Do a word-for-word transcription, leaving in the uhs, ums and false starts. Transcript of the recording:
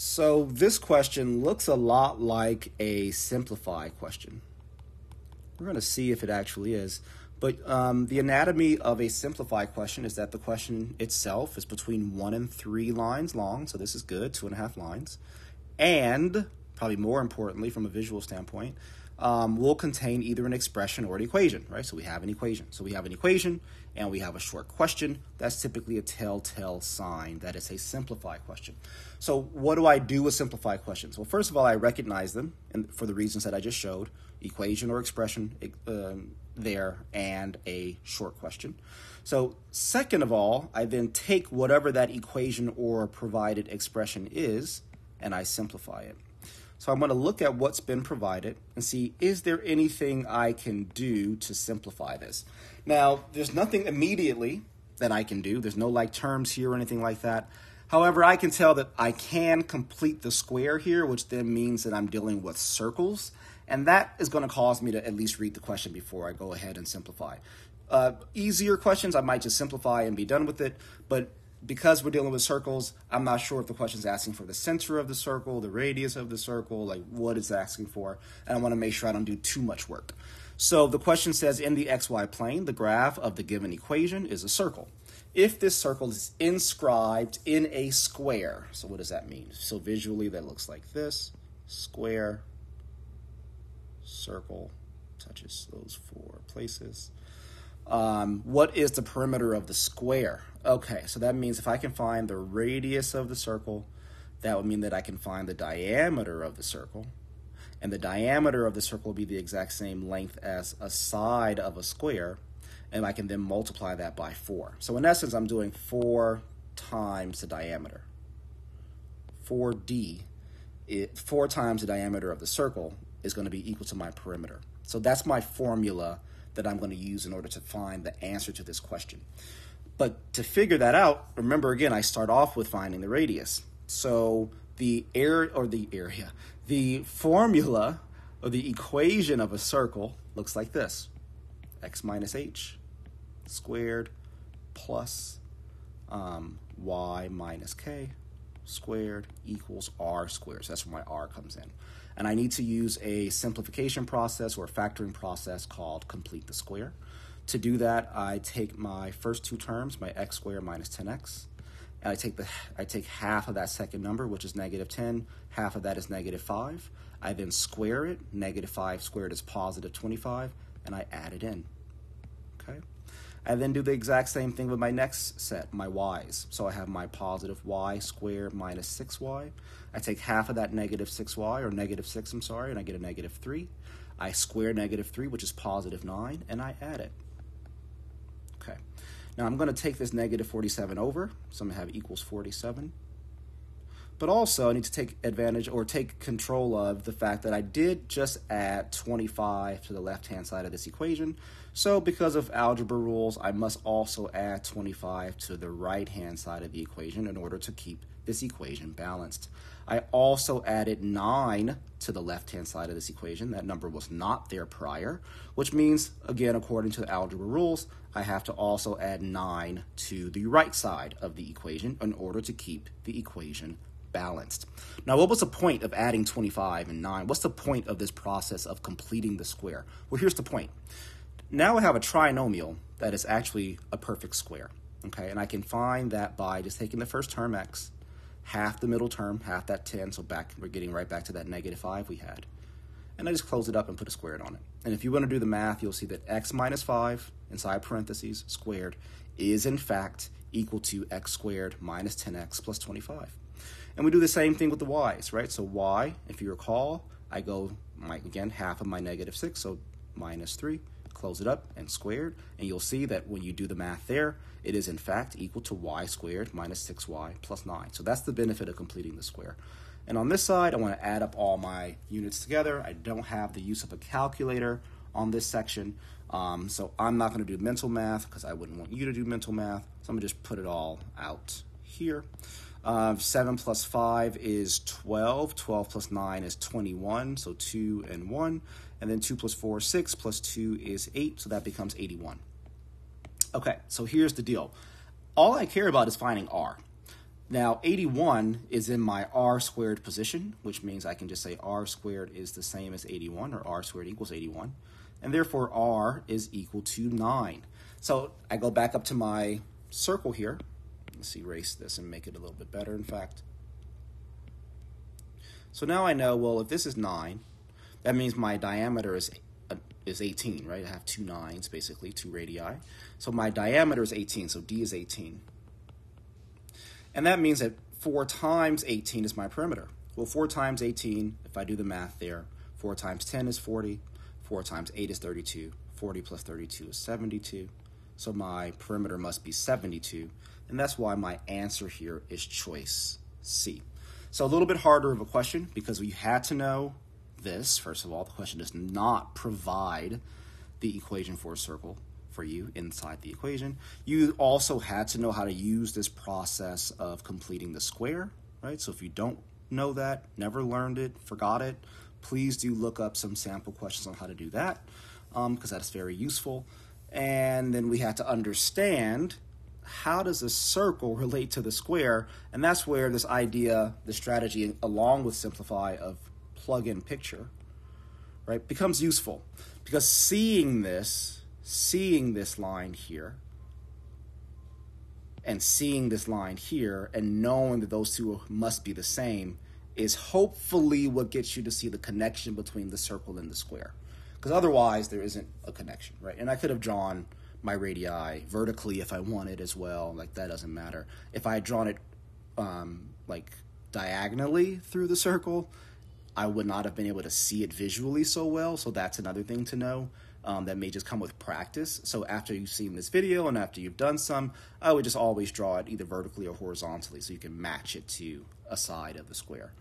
So this question looks a lot like a simplify question. We're going to see if it actually is. But um, the anatomy of a simplify question is that the question itself is between one and three lines long. So this is good, two and a half lines. And probably more importantly, from a visual standpoint, um, will contain either an expression or an equation, right? So we have an equation. So we have an equation and we have a short question. That's typically a telltale sign that it's a simplify question. So what do I do with simplify questions? Well, first of all, I recognize them, and for the reasons that I just showed, equation or expression um, there and a short question. So second of all, I then take whatever that equation or provided expression is and I simplify it. So I'm going to look at what's been provided and see, is there anything I can do to simplify this? Now, there's nothing immediately that I can do. There's no like terms here or anything like that. However, I can tell that I can complete the square here, which then means that I'm dealing with circles. And that is going to cause me to at least read the question before I go ahead and simplify. Uh, easier questions, I might just simplify and be done with it. But because we're dealing with circles, I'm not sure if the question's asking for the center of the circle, the radius of the circle, like what it's asking for, and I want to make sure I don't do too much work. So the question says, in the xy plane, the graph of the given equation is a circle. If this circle is inscribed in a square, so what does that mean? So visually, that looks like this: square, circle, touches those four places. Um, what is the perimeter of the square? Okay, so that means if I can find the radius of the circle, that would mean that I can find the diameter of the circle. And the diameter of the circle will be the exact same length as a side of a square. And I can then multiply that by four. So in essence, I'm doing four times the diameter. four D, it, four times the diameter of the circle is going to be equal to my perimeter. So that's my formula that I'm going to use in order to find the answer to this question. But to figure that out, remember again, I start off with finding the radius. So the area, or the area, the formula or the equation of a circle looks like this: x minus h squared plus um, y minus k squared equals r squared. So that's where my r comes in. And I need to use a simplification process or a factoring process called complete the square. To do that, I take my first two terms, my x squared minus ten x, and I take, the, I take half of that second number, which is negative ten, half of that is negative five. I then square it, negative five squared is positive twenty-five, and I add it in, okay? I then do the exact same thing with my next set, my y's. So I have my positive y squared minus six y. I take half of that negative six y, or negative six, I'm sorry, and I get a negative three. I square negative three, which is positive nine, and I add it. Okay. Now I'm going to take this negative forty-seven over, so I'm going to have equals forty-seven. But also I need to take advantage or take control of the fact that I did just add twenty-five to the left-hand side of this equation. So because of algebra rules, I must also add twenty-five to the right-hand side of the equation in order to keep this equation balanced. I also added nine to the left-hand side of this equation. That number was not there prior, which means, again, according to the algebra rules, I have to also add nine to the right side of the equation in order to keep the equation balanced. balanced. Now, what was the point of adding twenty-five and nine? What's the point of this process of completing the square? Well, here's the point. Now I have a trinomial that is actually a perfect square, okay? And I can find that by just taking the first term, x, half the middle term, half that ten, so back we're getting right back to that negative five we had. And I just close it up and put a squared on it. And if you want to do the math, you'll see that x minus five, inside parentheses, squared, is in fact equal to x squared minus ten x plus twenty-five. And we do the same thing with the y's, right? So y, if you recall, I go, my, again, half of my negative six, so minus three, close it up and squared. And you'll see that when you do the math there, it is in fact equal to y squared minus six y plus nine. So that's the benefit of completing the square. And on this side, I want to add up all my units together. I don't have the use of a calculator on this section. Um, so I'm not going to do mental math because I wouldn't want you to do mental math. So I'm going to just put it all out here. Uh, seven plus five is twelve. twelve plus nine is twenty-one, so two and one. And then two plus four is six, plus two is eight, so that becomes eighty-one. Okay, so here's the deal. All I care about is finding r. Now, eighty-one is in my r squared position, which means I can just say r squared is the same as eighty-one, or r squared equals eighty-one, and therefore r is equal to nine. So I go back up to my circle here. Let's erase this and make it a little bit better, in fact. So now I know, well, if this is nine, that means my diameter is is eighteen, right? I have two nines, basically, two radii. So my diameter is eighteen, so D is eighteen. And that means that four times eighteen is my perimeter. Well, four times eighteen, if I do the math there, four times ten is forty, four times eight is thirty-two, forty plus thirty-two is seventy-two. So my perimeter must be seventy-two, and that's why my answer here is choice C. So a little bit harder of a question because we had to know this. First of all, the question does not provide the equation for a circle for you inside the equation. You also had to know how to use this process of completing the square, right? So if you don't know that, never learned it, forgot it, please do look up some sample questions on how to do that um, because that's very useful. And then we had to understand, how does a circle relate to the square? And that's where this idea, the strategy, along with simplify, of plug-in picture, right, becomes useful. Because seeing this, seeing this line here, and seeing this line here, and knowing that those two must be the same, is hopefully what gets you to see the connection between the circle and the square. Because otherwise, there isn't a connection, right? And I could have drawn my radii vertically if I wanted as well. Like, that doesn't matter. If I had drawn it um, like diagonally through the circle, I would not have been able to see it visually so well. So that's another thing to know um, that may just come with practice. So after you've seen this video and after you've done some, I would just always draw it either vertically or horizontally so you can match it to a side of the square.